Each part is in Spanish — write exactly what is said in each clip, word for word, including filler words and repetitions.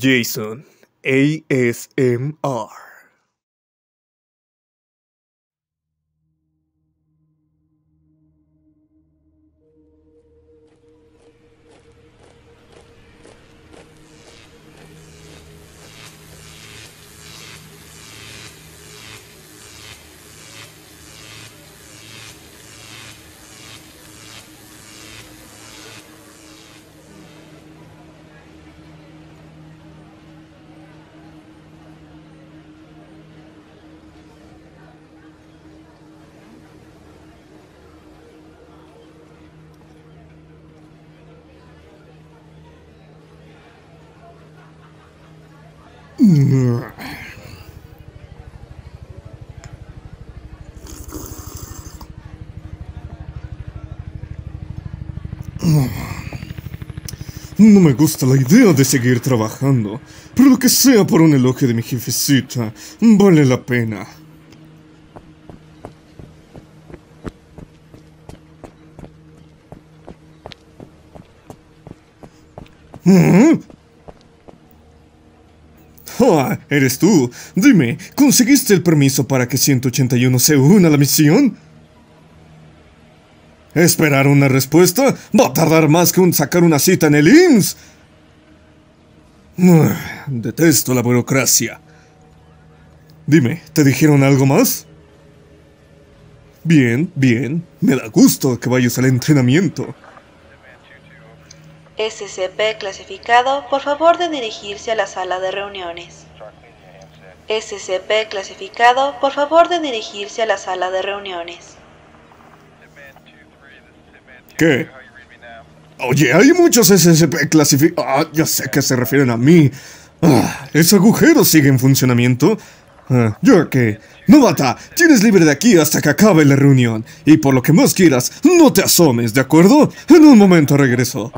Jason A S M R. No me gusta la idea de seguir trabajando, pero lo que sea por un elogio de mi jefecita vale la pena. ¿Mm? Oh, ¿eres tú? Dime, ¿conseguiste el permiso para que ciento ochenta y uno se una a la misión? ¿Esperar una respuesta? ¡Va a tardar más que un sacar una cita en el I M S S! Uh, detesto la burocracia. Dime, ¿te dijeron algo más? Bien, bien. Me da gusto que vayas al entrenamiento. S C P clasificado, por favor de dirigirse a la sala de reuniones. S C P clasificado, por favor de dirigirse a la sala de reuniones. ¿Qué? Oye, hay muchos S C P clasificados. Ah, ya sé que se refieren a mí. Ah, ¿ese agujero sigue en funcionamiento? Ah, ¿yo qué? Novata, tienes libre de aquí hasta que acabe la reunión. Y por lo que más quieras, no te asomes, ¿de acuerdo? En un momento regreso.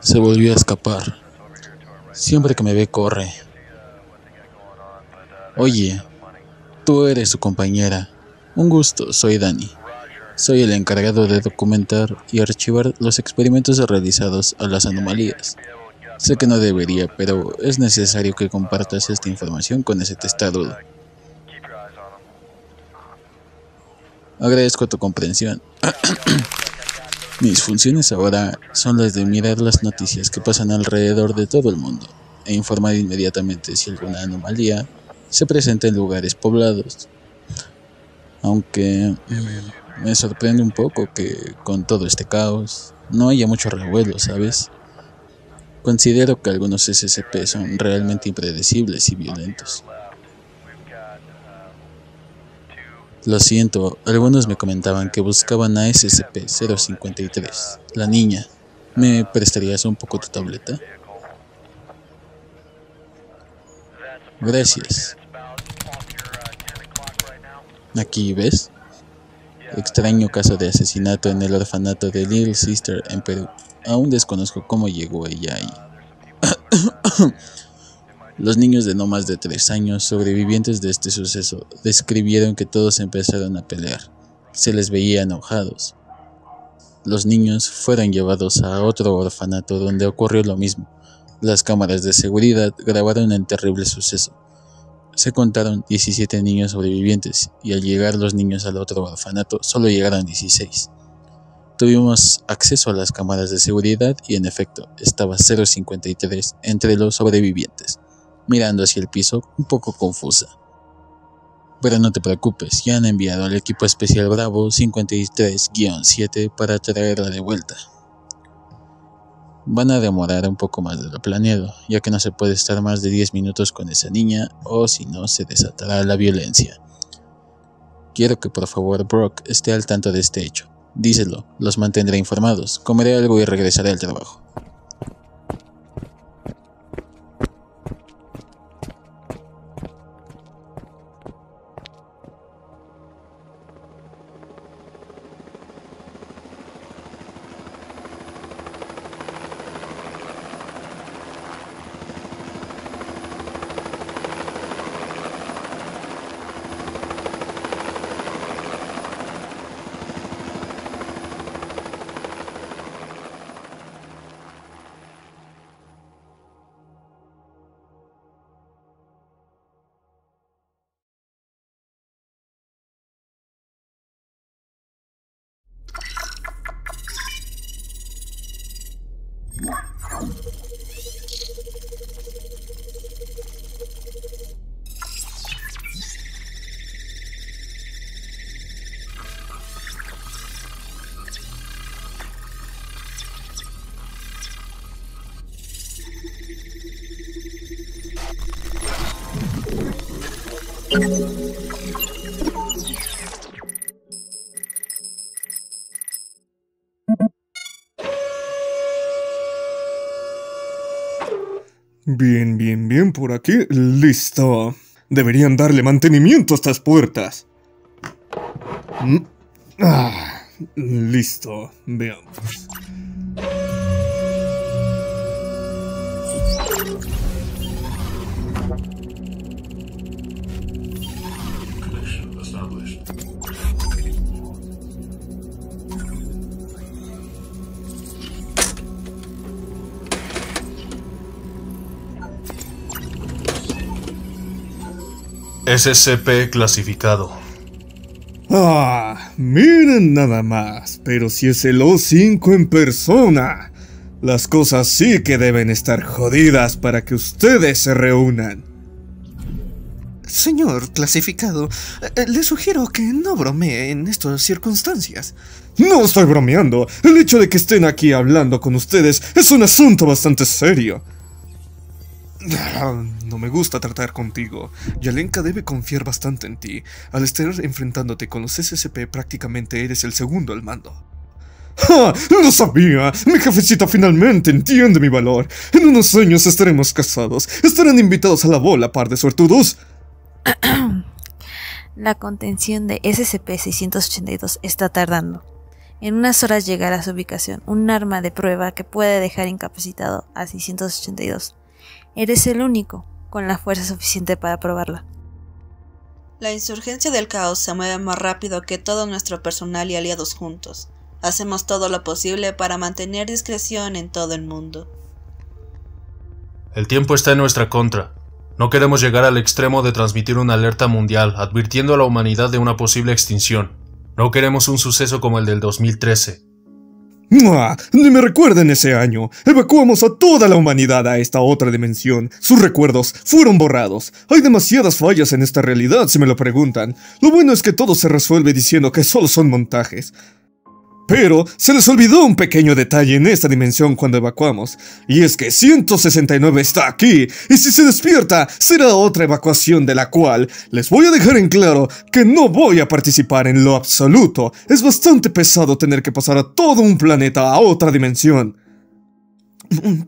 Se volvió a escapar. Siempre que me ve, corre. Oye, tú eres su compañera. Un gusto, soy Danny. Soy el encargado de documentar y archivar los experimentos realizados a las anomalías. Sé que no debería, pero es necesario que compartas esta información con ese testarudo. Agradezco tu comprensión. Mis funciones ahora son las de mirar las noticias que pasan alrededor de todo el mundo e informar inmediatamente si alguna anomalía se presenta en lugares poblados. Aunque me sorprende un poco que con todo este caos no haya mucho revuelo, ¿sabes? Considero que algunos S C P son realmente impredecibles y violentos. Lo siento, algunos me comentaban que buscaban a S C P cero cincuenta y tres, la niña. ¿Me prestarías un poco tu tableta? Gracias. Aquí, ¿ves? Extraño caso de asesinato en el orfanato de Little Sister en Perú. Aún desconozco cómo llegó ella ahí. Los niños de no más de tres años, sobrevivientes de este suceso, describieron que todos empezaron a pelear. Se les veía enojados. Los niños fueron llevados a otro orfanato donde ocurrió lo mismo. Las cámaras de seguridad grabaron el terrible suceso. Se contaron diecisiete niños sobrevivientes y al llegar los niños al otro orfanato solo llegaron dieciséis. Tuvimos acceso a las cámaras de seguridad y en efecto estaba cero cincuenta y tres entre los sobrevivientes, mirando hacia el piso, un poco confusa. Pero no te preocupes, ya han enviado al equipo especial Bravo cincuenta y tres siete para traerla de vuelta. Van a demorar un poco más de lo planeado, ya que no se puede estar más de diez minutos con esa niña, o si no se desatará la violencia. Quiero que por favor Brock esté al tanto de este hecho. Díselo, los mantendré informados, comeré algo y regresaré al trabajo. Bien, bien, bien, por aquí. Listo. Deberían darle mantenimiento a estas puertas. Mm. Ah, listo. Veamos. S C P clasificado. Ah, miren nada más, pero si es el O cinco en persona, las cosas sí que deben estar jodidas para que ustedes se reúnan. Señor clasificado, le sugiero que no bromee en estas circunstancias. No estoy bromeando, el hecho de que estén aquí hablando con ustedes es un asunto bastante serio. No me gusta tratar contigo. Yalenka debe confiar bastante en ti. Al estar enfrentándote con los S C P prácticamente eres el segundo al mando. ¡Ja! ¡Lo sabía! Mi jefecita finalmente entiende mi valor. En unos años estaremos casados. Estarán invitados a la bola, par de suertudos. La contención de S C P seiscientos ochenta y dos está tardando. En unas horas llegará a su ubicación un arma de prueba que puede dejar incapacitado a seiscientos ochenta y dos. Eres el único con la fuerza suficiente para probarla. La insurgencia del caos se mueve más rápido que todo nuestro personal y aliados juntos. Hacemos todo lo posible para mantener discreción en todo el mundo. El tiempo está en nuestra contra. No queremos llegar al extremo de transmitir una alerta mundial advirtiendo a la humanidad de una posible extinción. No queremos un suceso como el del dos mil trece. ¡Mua! ¡Ni me recuerden ese año! Evacuamos a toda la humanidad a esta otra dimensión. Sus recuerdos fueron borrados. Hay demasiadas fallas en esta realidad si me lo preguntan. Lo bueno es que todo se resuelve diciendo que solo son montajes. Pero se les olvidó un pequeño detalle en esta dimensión cuando evacuamos. Y es que ciento sesenta y nueve está aquí, y si se despierta, será otra evacuación de la cual les voy a dejar en claro que no voy a participar en lo absoluto. Es bastante pesado tener que pasar a todo un planeta a otra dimensión.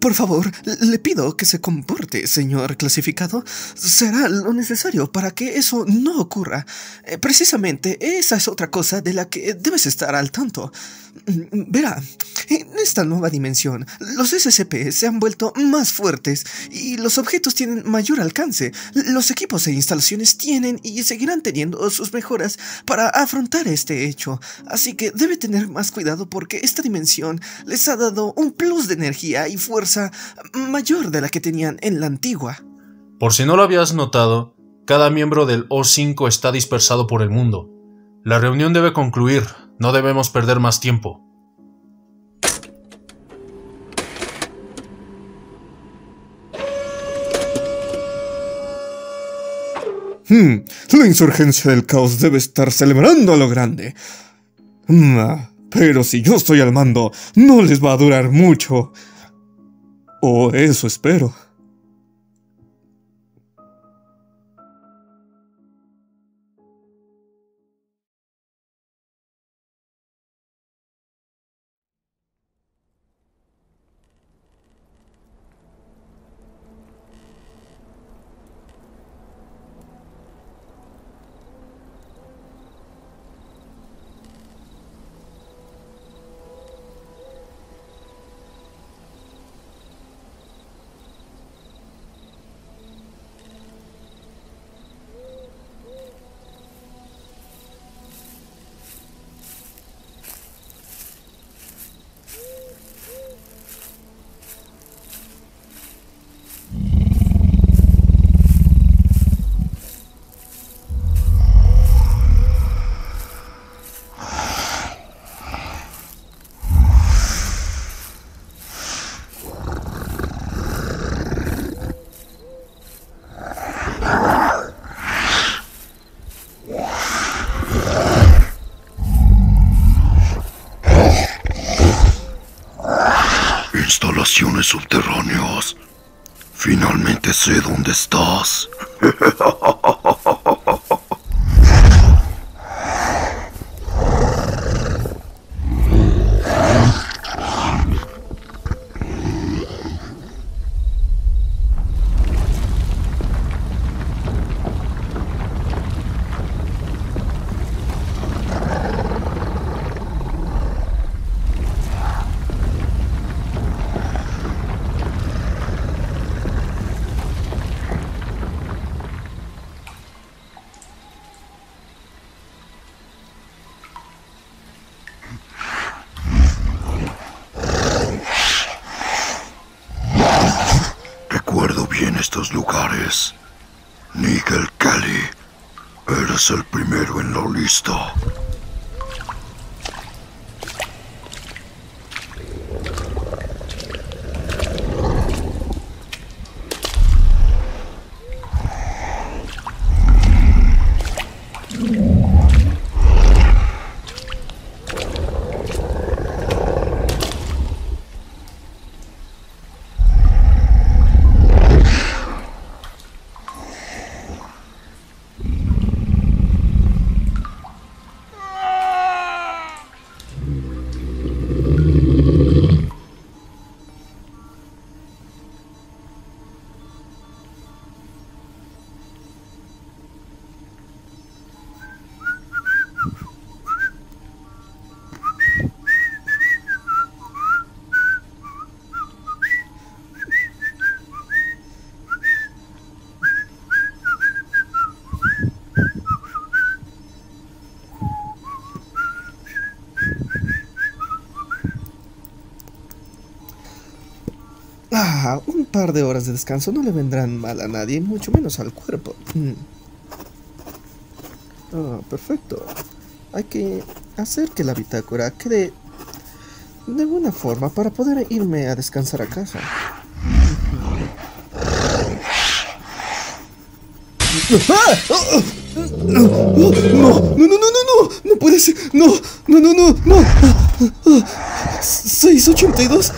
Por favor, le pido que se comporte, señor clasificado. Será lo necesario para que eso no ocurra. Precisamente, esa es otra cosa de la que debes estar al tanto. Verá, en esta nueva dimensión, los S C P se han vuelto más fuertes y los objetos tienen mayor alcance. Los equipos e instalaciones tienen y seguirán teniendo sus mejoras para afrontar este hecho. Así que debe tener más cuidado porque esta dimensión les ha dado un plus de energía y fuerza mayor de la que tenían en la antigua. Por si no lo habías notado, cada miembro del O cinco está dispersado por el mundo. La reunión debe concluir, no debemos perder más tiempo. Hmm, la insurgencia del caos debe estar celebrando a lo grande. Hmm, pero si yo estoy al mando, no les va a durar mucho. O eso espero. Instalaciones subterráneas. Finalmente sé dónde estás. estos lugares. Nigel Kelly, eres el primero en la lista. Ah, un par de horas de descanso no le vendrán mal a nadie, mucho menos al cuerpo. Ah, perfecto. Hay que hacer que la bitácora quede de buena forma para poder irme a descansar a casa. ¡No! ¡No, no, no, no! ¡No puede ser! ¡No, no, no, no! ¡No! ¿seis ochenta y dos?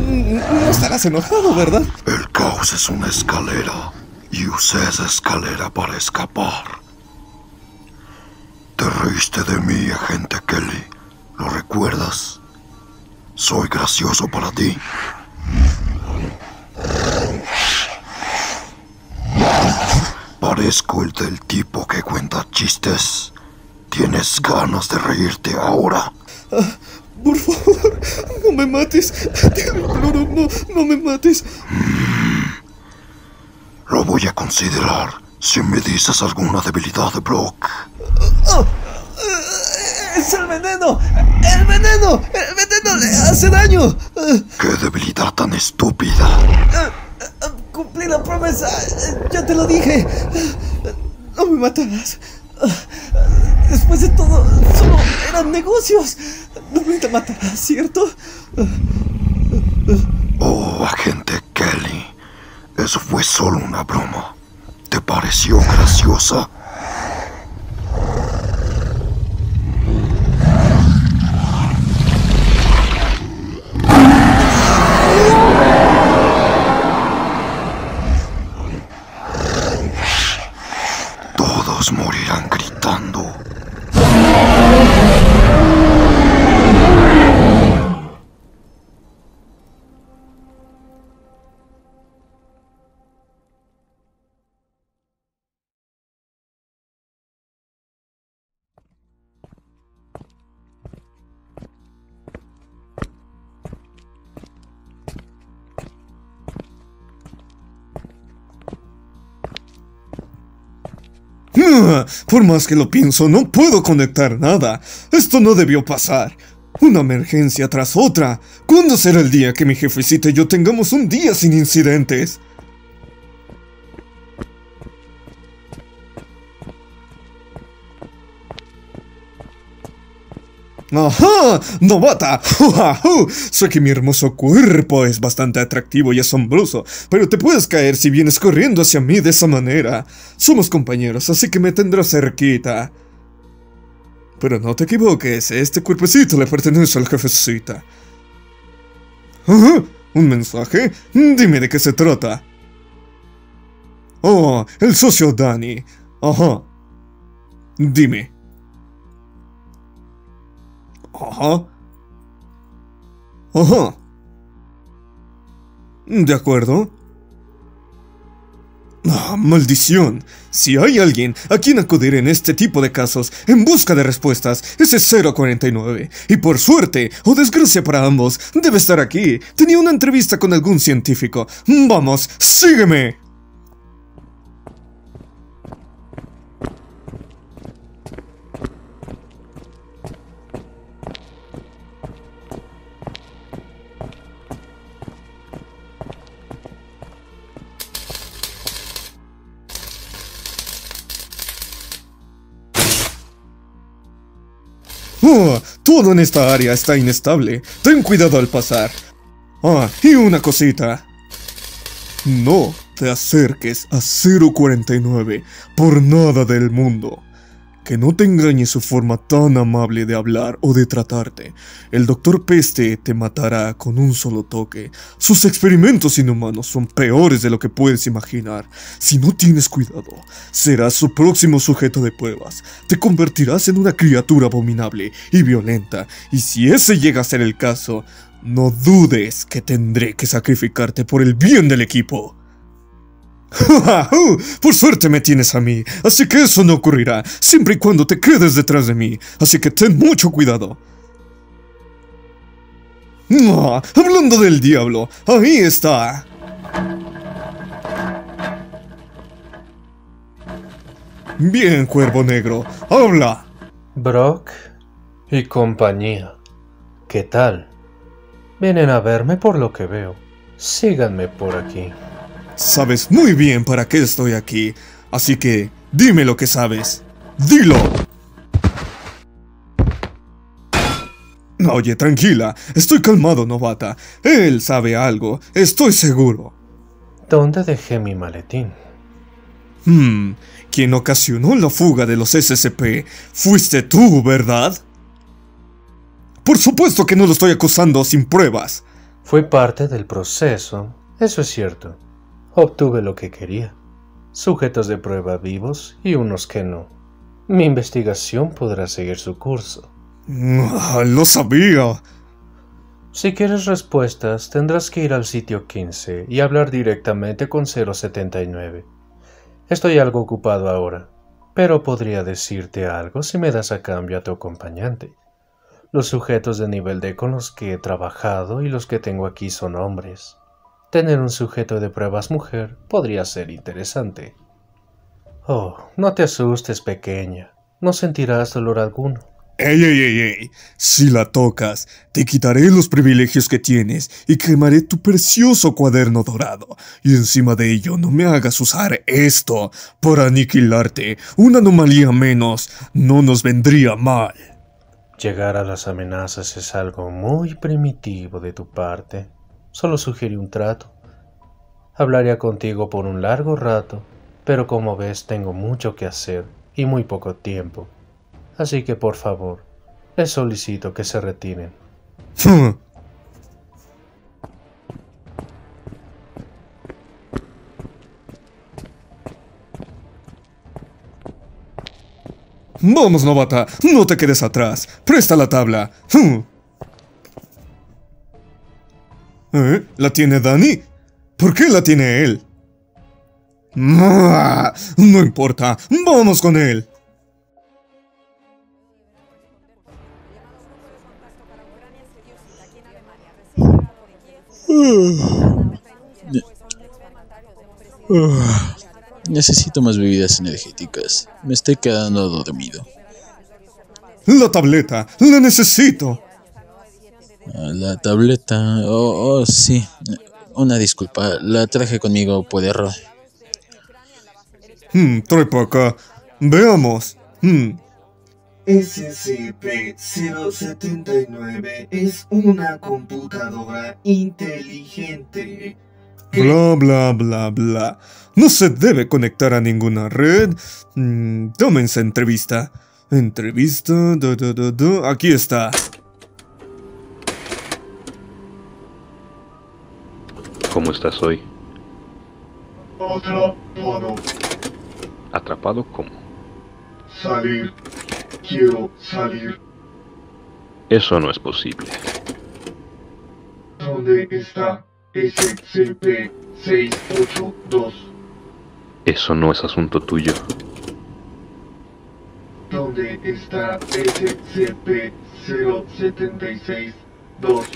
No estarás enojado, ¿verdad? El caos es una escalera y usé esa escalera para escapar. Te reíste de mí, agente Kelly. ¿Lo recuerdas? Soy gracioso para ti. Parezco el del tipo que cuenta chistes. ¿Tienes ganas de reírte ahora? Ah, por favor, no me mates. Te lo imploro, no, no me mates. Mm. Lo voy a considerar si me dices alguna debilidad de Brock. Oh, ¡es el veneno! ¡El veneno! ¡El veneno le hace daño! ¡Qué debilidad tan estúpida! Cumplí la promesa. Ya te lo dije. No me matarás. Después de todo, solo eran negocios. No me matarás, ¿cierto? Oh, agente Kelly. Eso fue solo una broma. ¿Te pareció graciosa? Todos morirán gritando. Por más que lo pienso, no puedo conectar nada. Esto no debió pasar. Una emergencia tras otra. ¿Cuándo será el día que mi jefecita y yo tengamos un día sin incidentes? ¡Ajá! ¡Novata! ¡Jujajú! Sé que mi hermoso cuerpo es bastante atractivo y asombroso, pero te puedes caer si vienes corriendo hacia mí de esa manera. Somos compañeros, así que me tendrás cerquita. Pero no te equivoques, este cuerpecito le pertenece al jefecita. ¿Ah? ¿Un mensaje? Dime de qué se trata. Oh, el socio Danny. Ajá. Dime. Ajá. Ajá. De acuerdo. Ah, maldición. Si hay alguien a quien acudir en este tipo de casos en busca de respuestas, ese cero cuarenta y nueve. Y por suerte, o desgracia para ambos, debe estar aquí. Tenía una entrevista con algún científico. Vamos, sígueme. Oh, todo en esta área está inestable. Ten cuidado al pasar. Ah, y una cosita. No te acerques a cero cuarenta y nueve por nada del mundo. Que no te engañe su forma tan amable de hablar o de tratarte. El doctor Peste te matará con un solo toque. Sus experimentos inhumanos son peores de lo que puedes imaginar. Si no tienes cuidado, serás su próximo sujeto de pruebas. Te convertirás en una criatura abominable y violenta. Y si ese llega a ser el caso, no dudes que tendré que sacrificarte por el bien del equipo. Por suerte me tienes a mí, así que eso no ocurrirá, siempre y cuando te quedes detrás de mí, así que ten mucho cuidado. No, hablando del diablo, ahí está. Bien, Cuervo Negro, habla. Brock y compañía, ¿qué tal? Vienen a verme por lo que veo, síganme por aquí. Sabes muy bien para qué estoy aquí, así que dime lo que sabes. ¡Dilo! Oye, tranquila, estoy calmado, novata. Él sabe algo, estoy seguro. ¿Dónde dejé mi maletín? Hmm, quien ocasionó la fuga de los S C P, fuiste tú, ¿verdad? Por supuesto que no lo estoy acusando sin pruebas. Fue parte del proceso, eso es cierto. Obtuve lo que quería, sujetos de prueba vivos y unos que no. Mi investigación podrá seguir su curso. No, lo sabía. Si quieres respuestas, tendrás que ir al sitio quince y hablar directamente con cero setenta y nueve. Estoy algo ocupado ahora, pero podría decirte algo si me das a cambio a tu acompañante. Los sujetos de nivel D con los que he trabajado y los que tengo aquí son hombres. Tener un sujeto de pruebas mujer podría ser interesante. Oh, no te asustes, pequeña. No sentirás dolor alguno. ¡Ey, ey, ey, ey! Si la tocas, te quitaré los privilegios que tienes y quemaré tu precioso cuaderno dorado. Y encima de ello, no me hagas usar esto para aniquilarte. Una anomalía menos no nos vendría mal. Llegar a las amenazas es algo muy primitivo de tu parte. Solo sugerí un trato. Hablaría contigo por un largo rato, pero como ves tengo mucho que hacer y muy poco tiempo. Así que por favor, les solicito que se retiren. Vamos, novata, no te quedes atrás. Presta la tabla. ¿Eh? ¿La tiene Danny? ¿Por qué la tiene él? ¡Mua! No importa, vamos con él. Uh. Uh. Necesito más bebidas energéticas. Me estoy quedando dormido. La tableta, la necesito. La tableta... Oh, oh, sí. Una disculpa, la traje conmigo por error. Hmm, trae para acá. Veamos. Hmm. S C P cero setenta y nueve es una computadora inteligente. Bla, bla, bla, bla. No se debe conectar a ninguna red. Hmm, tómense entrevista. Entrevista... Do, do, do, do. Aquí está. ¿Cómo estás hoy? Atrapado. ¿Atrapado cómo? Salir. Quiero salir. Eso no es posible. ¿Dónde está S C P seis ochenta y dos? Eso no es asunto tuyo. ¿Dónde está S C P cero setenta y seis dos?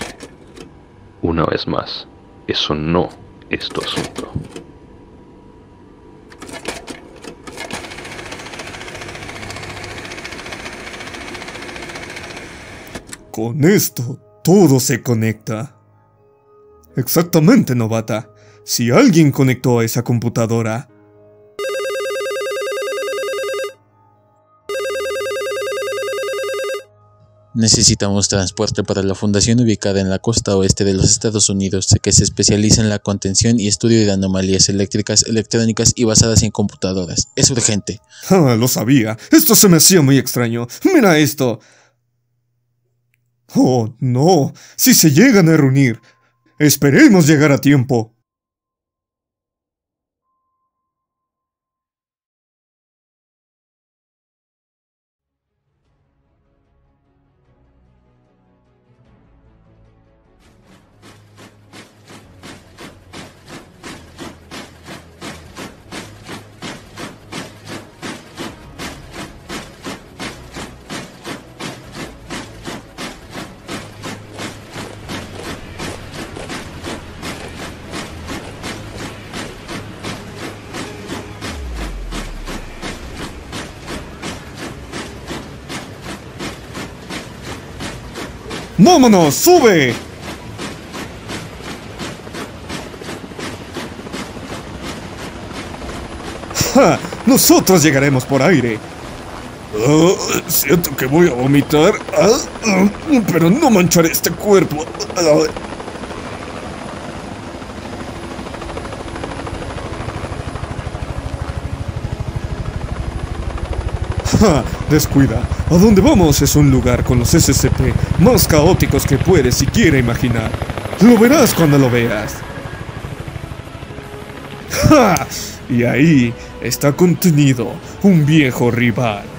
Una vez más. Eso no es tu asunto. Con esto, todo se conecta. Exactamente, novata. Si alguien conectó a esa computadora... Necesitamos transporte para la fundación ubicada en la costa oeste de los Estados Unidos, que se especializa en la contención y estudio de anomalías eléctricas, electrónicas y basadas en computadoras. Es urgente. Ah, lo sabía. Esto se me hacía muy extraño. Mira esto. Oh, no. Si se llegan a reunir. Esperemos llegar a tiempo. ¡Vámonos! ¡Sube! ¡Ja! ¡Nosotros llegaremos por aire! Oh, siento que voy a vomitar. Ah, pero no mancharé este cuerpo. Ah. ¡Ja! Descuida. ¿A dónde vamos? Es un lugar con los S C P más caóticos que puedes siquiera imaginar. Lo verás cuando lo veas. ¡Ja! Y ahí está contenido un viejo rival.